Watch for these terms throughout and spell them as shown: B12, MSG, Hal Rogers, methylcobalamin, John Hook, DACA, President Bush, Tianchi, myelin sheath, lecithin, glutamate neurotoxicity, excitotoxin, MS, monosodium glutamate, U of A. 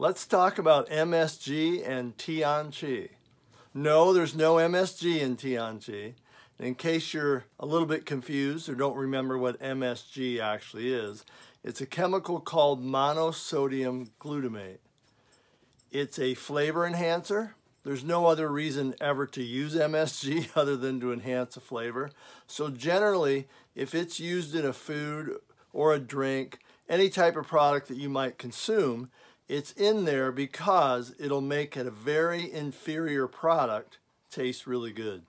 Let's talk about MSG and Tianchi. No, there's no MSG in Tianchi. In case you're a little bit confused or don't remember what MSG actually is, it's a chemical called monosodium glutamate. It's a flavor enhancer. There's no other reason ever to use MSG other than to enhance a flavor. So generally, if it's used in a food or a drink, any type of product that you might consume, it's in there because it'll make it a very inferior product taste really good.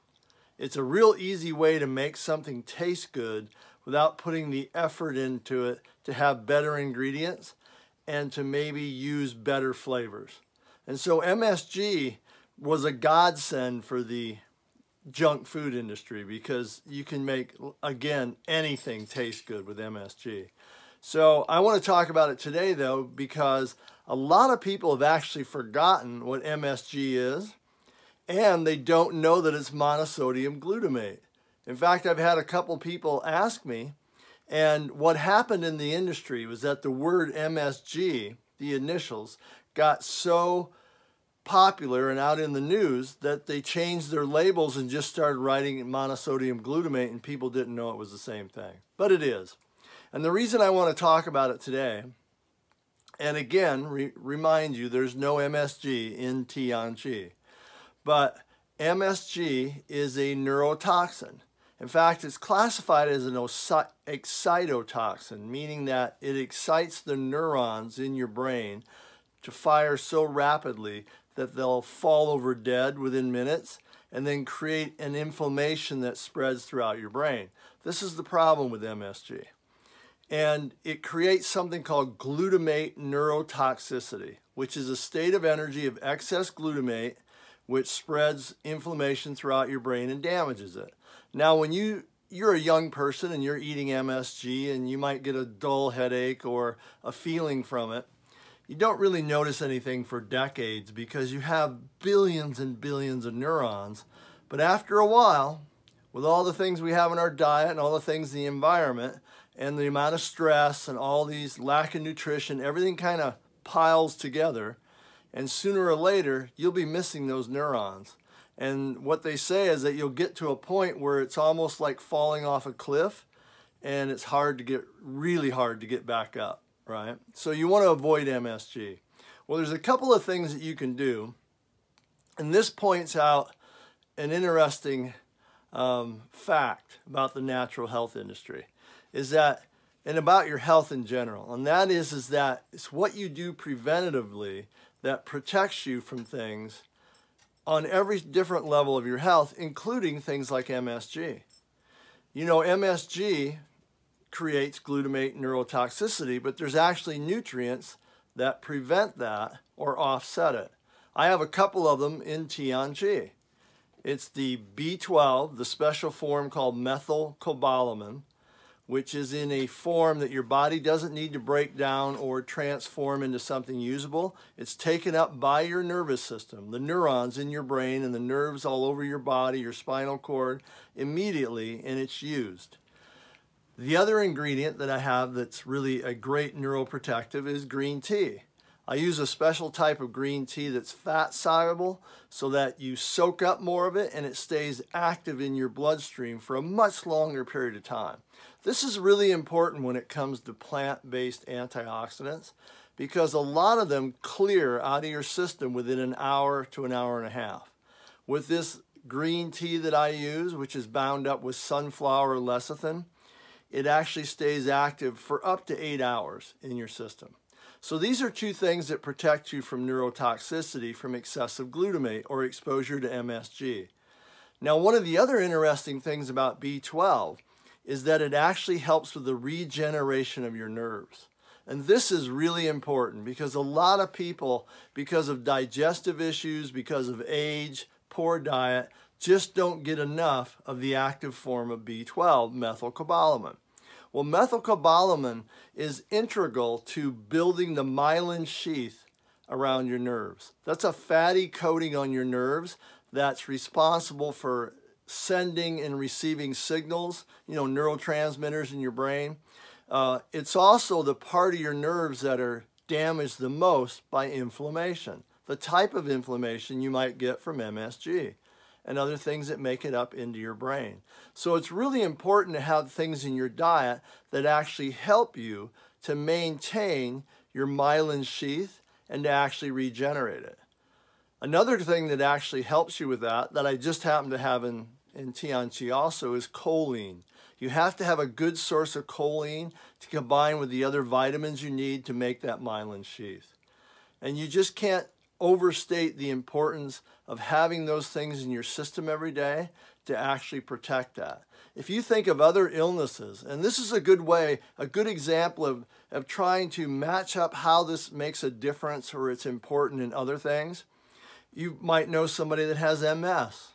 It's a real easy way to make something taste good without putting the effort into it to have better ingredients and to maybe use better flavors. And so MSG was a godsend for the junk food industry because you can make, again, anything taste good with MSG. So I want to talk about it today, though, because a lot of people have actually forgotten what MSG is, and they don't know that it's monosodium glutamate. In fact, I've had a couple people ask me, and what happened in the industry was that the word MSG, the initials, got so popular and out in the news that they changed their labels and just started writing monosodium glutamate, and people didn't know it was the same thing. But it is. And the reason I want to talk about it today, and again, remind you, there's no MSG in Tianchi, but MSG is a neurotoxin. In fact, it's classified as an excitotoxin, meaning that it excites the neurons in your brain to fire so rapidly that they'll fall over dead within minutes and then create an inflammation that spreads throughout your brain. This is the problem with MSG. And it creates something called glutamate neurotoxicity, which is a state of energy of excess glutamate, which spreads inflammation throughout your brain and damages it. Now, when you're a young person and you're eating MSG and you might get a dull headache or a feeling from it, you don't really notice anything for decades because you have billions and billions of neurons. But after a while, with all the things we have in our diet and all the things in the environment and the amount of stress and all these lack of nutrition, everything kind of piles together. And sooner or later, you'll be missing those neurons. And what they say is that you'll get to a point where it's almost like falling off a cliff and it's really hard to get back up. Right? So you want to avoid MSG. Well, there's a couple of things that you can do, and this points out an interesting fact about the natural health industry, is that, and about your health in general, and that is that it's what you do preventatively that protects you from things on every different level of your health, including things like MSG. You know, MSG creates glutamate neurotoxicity, but there's actually nutrients that prevent that or offset it. I have a couple of them in Tianchi. It's the B12, the special form called methylcobalamin, which is in a form that your body doesn't need to break down or transform into something usable. It's taken up by your nervous system, the neurons in your brain and the nerves all over your body, your spinal cord, immediately, and it's used. The other ingredient that I have that's really a great neuroprotective is green tea. I use a special type of green tea that's fat-soluble so that you soak up more of it and it stays active in your bloodstream for a much longer period of time. This is really important when it comes to plant-based antioxidants because a lot of them clear out of your system within an hour to an hour and a half. With this green tea that I use, which is bound up with sunflower lecithin, it actually stays active for up to 8 hours in your system. So these are two things that protect you from neurotoxicity from excessive glutamate or exposure to MSG. Now, one of the other interesting things about B12 is that it actually helps with the regeneration of your nerves. And this is really important because a lot of people, because of digestive issues, because of age, poor diet, just don't get enough of the active form of B12, methylcobalamin. Well, methylcobalamin is integral to building the myelin sheath around your nerves. That's a fatty coating on your nerves that's responsible for sending and receiving signals, you know, neurotransmitters in your brain. It's also the part of your nerves that are damaged the most by inflammation, the type of inflammation you might get from MSG and other things that make it up into your brain. So it's really important to have things in your diet that actually help you to maintain your myelin sheath and to actually regenerate it. Another thing that actually helps you with that I just happen to have in Tianchi also, is choline. You have to have a good source of choline to combine with the other vitamins you need to make that myelin sheath. And you just can't overstate the importance of having those things in your system every day to actually protect that. If you think of other illnesses, and this is a good way, a good example of trying to match up how this makes a difference or it's important in other things, you might know somebody that has MS.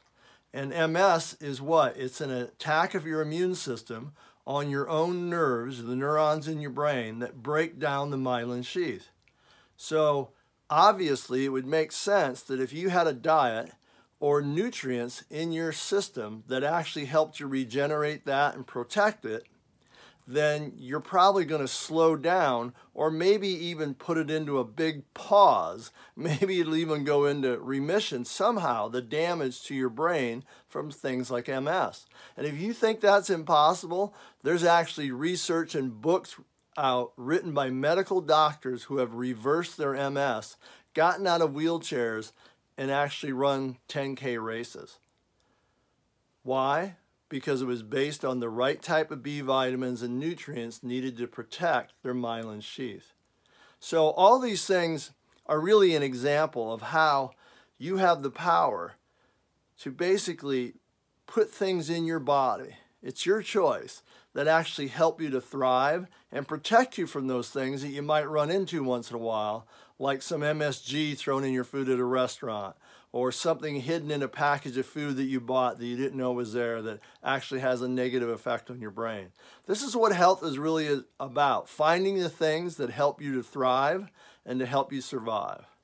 And MS is what? It's an attack of your immune system on your own nerves, the neurons in your brain that break down the myelin sheath. So obviously it would make sense that if you had a diet or nutrients in your system that actually helped you regenerate that and protect it, then you're probably going to slow down or maybe even put it into a big pause. Maybe it'll even go into remission somehow, the damage to your brain from things like MS. And if you think that's impossible, there's actually research and books out written by medical doctors who have reversed their MS, gotten out of wheelchairs, and actually run 10K races. Why? Because it was based on the right type of B vitamins and nutrients needed to protect their myelin sheath. So all these things are really an example of how you have the power to basically put things in your body, it's your choice, that actually help you to thrive and protect you from those things that you might run into once in a while, like some MSG thrown in your food at a restaurant, or something hidden in a package of food that you bought that you didn't know was there that actually has a negative effect on your brain. This is what health is really about, finding the things that help you to thrive and to help you survive.